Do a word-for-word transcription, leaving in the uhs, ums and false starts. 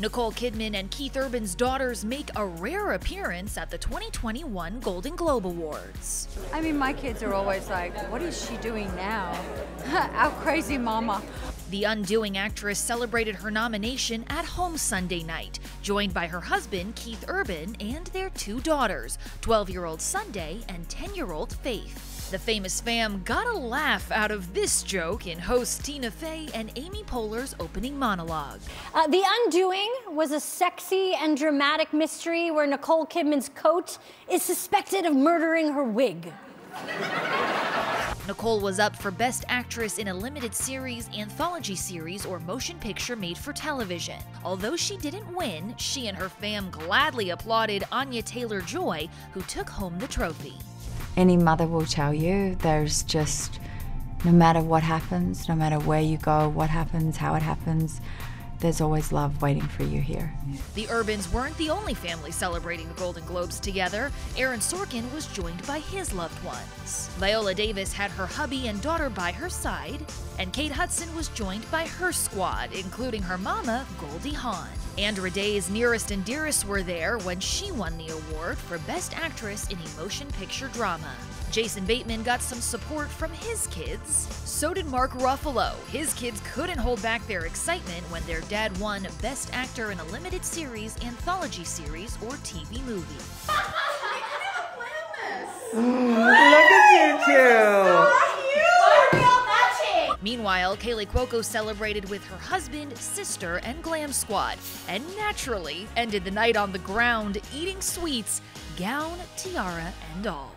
Nicole Kidman and Keith Urban's daughters make a rare appearance at the twenty twenty-one Golden Globe Awards. I mean, my kids are always like, what is she doing now? Our crazy mama. The Undoing actress celebrated her nomination at home Sunday night, joined by her husband, Keith Urban, and their two daughters, twelve-year-old Sunday and ten-year-old Faith. The famous fam got a laugh out of this joke in host Tina Fey and Amy Poehler's opening monologue. Uh, The Undoing was a sexy and dramatic mystery where Nicole Kidman's coat is suspected of murdering her wig. Nicole was up for Best Actress in a limited series, anthology series, or motion picture made for television. Although she didn't win, she and her fam gladly applauded Anya Taylor-Joy, who took home the trophy. Any mother will tell you, there's just, no matter what happens, no matter where you go, what happens, how it happens, there's always love waiting for you here. The Urbans weren't the only family celebrating the Golden Globes together. Aaron Sorkin was joined by his loved ones. Viola Davis had her hubby and daughter by her side, and Kate Hudson was joined by her squad, including her mama, Goldie Hawn. Andra Day's nearest and dearest were there when she won the award for Best Actress in a Motion Picture Drama. Jason Bateman got some support from his kids. So did Mark Ruffalo. His kids couldn't hold back their excitement when their dad won Best Actor in a Limited Series, Anthology Series, or T V Movie. Mm, look at you two! Meanwhile, Kaley Cuoco celebrated with her husband, sister, and glam squad, and naturally ended the night on the ground eating sweets, gown, tiara, and all.